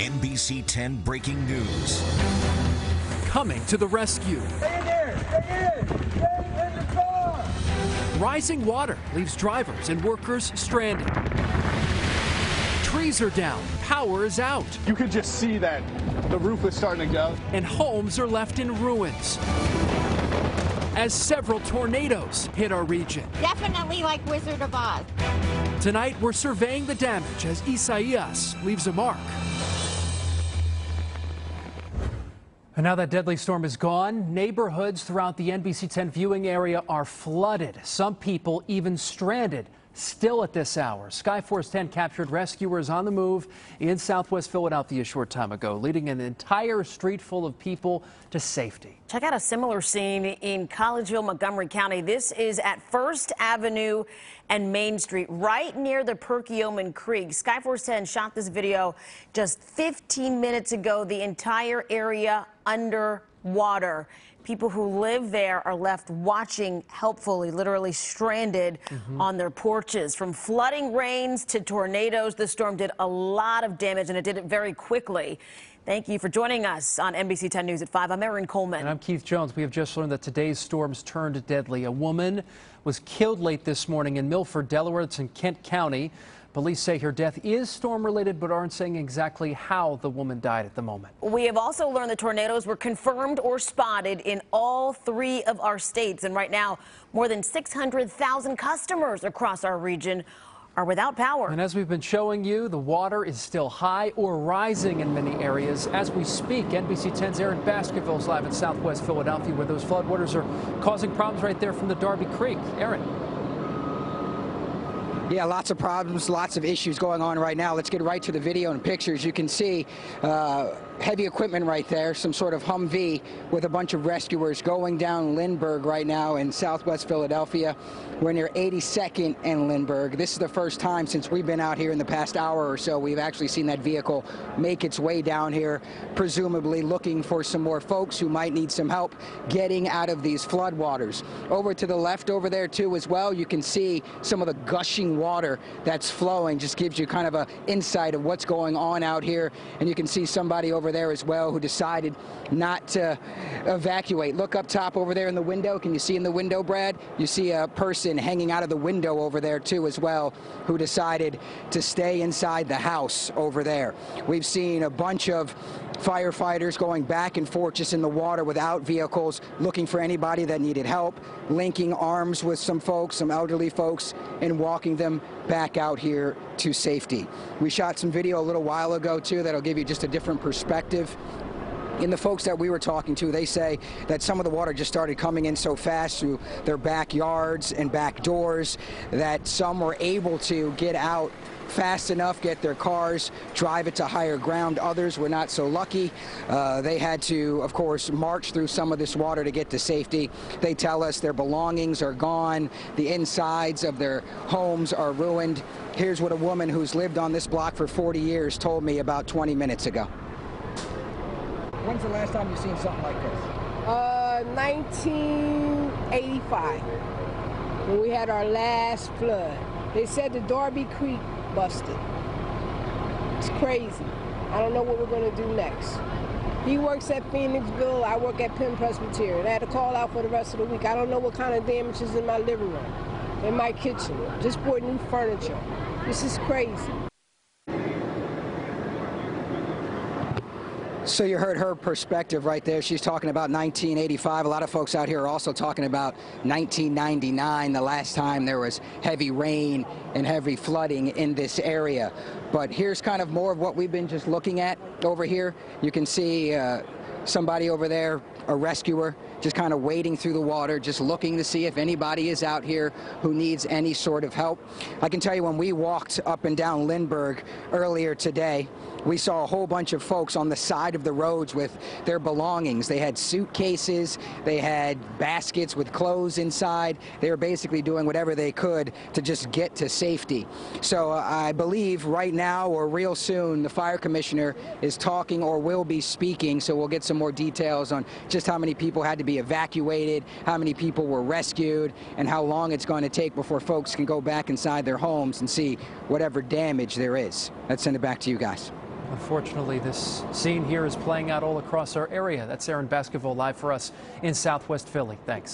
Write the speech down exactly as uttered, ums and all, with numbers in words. N B C ten breaking news. Coming to the rescue. Stay in there! Stay in! Stay in the car! Rising water leaves drivers and workers stranded. Trees are down, power is out. You could just see that the roof was starting to go. And homes are left in ruins as several tornadoes hit our region. Definitely like Wizard of Oz. Tonight, we're surveying the damage as Isaias leaves a mark. And now that deadly storm is gone, neighborhoods throughout the N B C ten viewing area are flooded. Some people even stranded still at this hour. Sky Force ten captured rescuers on the move in southwest Philadelphia a short time ago, leading an entire street full of people to safety. Check out a similar scene in Collegeville, Montgomery County. This is at First Avenue and Main Street, right near the Perkiomen Creek. Sky Force ten shot this video just fifteen minutes ago. The entire area underwater. People who live there are left watching helpfully, literally stranded mm-hmm. on their porches. From flooding rains to tornadoes, the storm did a lot of damage, and it did it very quickly. Thank you for joining us on N B C ten News at five. I'm Erin Coleman. And I'm Keith Jones. We have just learned that today's storms turned deadly. A woman was killed late this morning in Milford, Delaware. It's in Kent County. Police say her death is storm-related, but aren't saying exactly how the woman died at the moment. We have also learned the tornadoes were confirmed or spotted in all three of our states. And right now, more than six hundred thousand customers across our region are without power. And as we've been showing you, the water is still high or rising in many areas. As we speak, N B C ten's Aaron Baskerville is live in southwest Philadelphia, where those floodwaters are causing problems right there from the Darby Creek. Aaron. Yeah, lots of problems, lots of issues going on right now. Let's get right to the video and pictures. You can see uh, heavy equipment right there, some sort of Humvee with a bunch of rescuers going down Lindbergh right now in southwest Philadelphia. We're near eighty-second and Lindbergh. This is the first time since we've been out here in the past hour or so we've actually seen that vehicle make its way down here, presumably looking for some more folks who might need some help getting out of these floodwaters. Over to the left over there, too, as well, you can see some of the gushing water that's flowing. Just gives you kind of an insight of what's going on out here. And you can see somebody over there as well who decided not to evacuate. Look up top over there in the window. Can you see in the window, Brad? You see a person hanging out of the window over there too as well, who decided to stay inside the house over there. We've seen a bunch of firefighters going back and forth just in the water without vehicles, looking for anybody that needed help, linking arms with some folks, some elderly folks, and walking them back out here to safety. We shot some video a little while ago too that'll give you just a different perspective. And the folks that we were talking to, they say that some of the water just started coming in so fast through their backyards and back doors that some were able to get out fast enough, get their cars, drive it to higher ground. Others were not so lucky. Uh, they had to, of course, march through some of this water to get to safety. They tell us their belongings are gone. The insides of their homes are ruined. Here's what a woman who's lived on this block for forty years told me about twenty minutes ago. When's the last time you've seen something like this? Uh, nineteen eighty-five, when we had our last flood. They said the Darby Creek busted. It's crazy. I don't know what we're going to do next. He works at Phoenixville. I work at Penn Presbyterian. I had to call out for the rest of the week. I don't know what kind of damage is in my living room, in my kitchen. Just bought new furniture. This is crazy. So you heard her perspective right there. She's talking about nineteen eighty-five. A lot of folks out here are also talking about nineteen ninety-nine, the last time there was heavy rain and heavy flooding in this area. But here's kind of more of what we've been just looking at over here. You can see uh, somebody over there, a rescuer, just kind of wading through the water, just looking to see if anybody is out here who needs any sort of help. I can tell you when we walked up and down Lindbergh earlier today, we saw a whole bunch of folks on the side of the roads with their belongings. They had suitcases, they had baskets with clothes inside. They were basically doing whatever they could to just get to safety. So uh, I believe right now or real soon the fire commissioner is talking or will be speaking, so we'll get some more details on just how many people had to be evacuated, how many people were rescued, and how long it's going to take before folks can go back inside their homes and see whatever damage there is. Let's send it back to you guys. Unfortunately, this scene here is playing out all across our area. That's Aaron Baskerville live for us in Southwest Philly. Thanks.